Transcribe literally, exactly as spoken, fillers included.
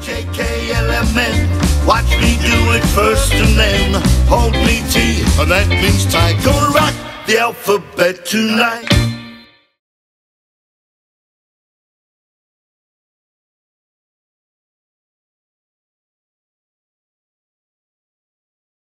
J K L M N, watch me do it first and then hold me T, and that means tight. Gonna rock the alphabet tonight.